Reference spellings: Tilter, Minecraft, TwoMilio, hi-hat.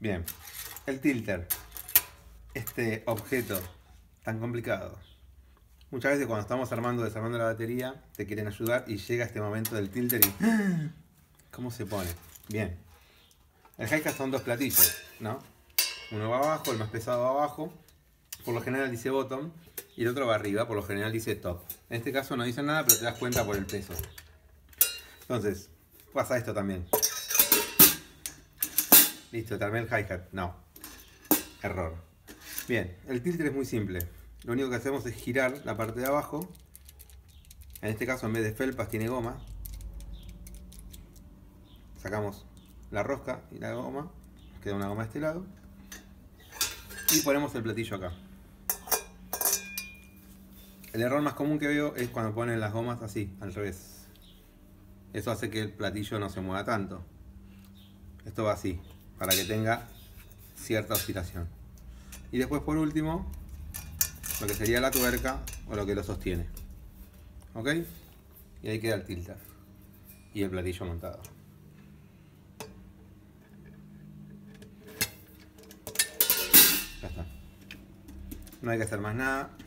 Bien, el tilter, este objeto tan complicado. Muchas veces cuando estamos armando o desarmando la batería, te quieren ayudar y llega este momento del tilter y... ¿Cómo se pone? Bien. El hi-hat son dos platillos, ¿no? Uno va abajo, el más pesado va abajo. Por lo general dice bottom. Y el otro va arriba, por lo general dice top. En este caso no dice nada, pero te das cuenta por el peso. Entonces, pasa esto también. Listo, también el hi-hat. No. Error. Bien, el tilter es muy simple. Lo único que hacemos es girar la parte de abajo. En este caso, en vez de felpas, tiene goma. Sacamos la rosca y la goma. Nos queda una goma de este lado. Y ponemos el platillo acá. El error más común que veo es cuando ponen las gomas así, al revés. Eso hace que el platillo no se mueva tanto. Esto va así, para que tenga cierta oscilación. Y después, por último, lo que sería la tuerca o lo que lo sostiene. ¿Ok? Y ahí queda el tilter y el platillo montado. Ya está. No hay que hacer más nada.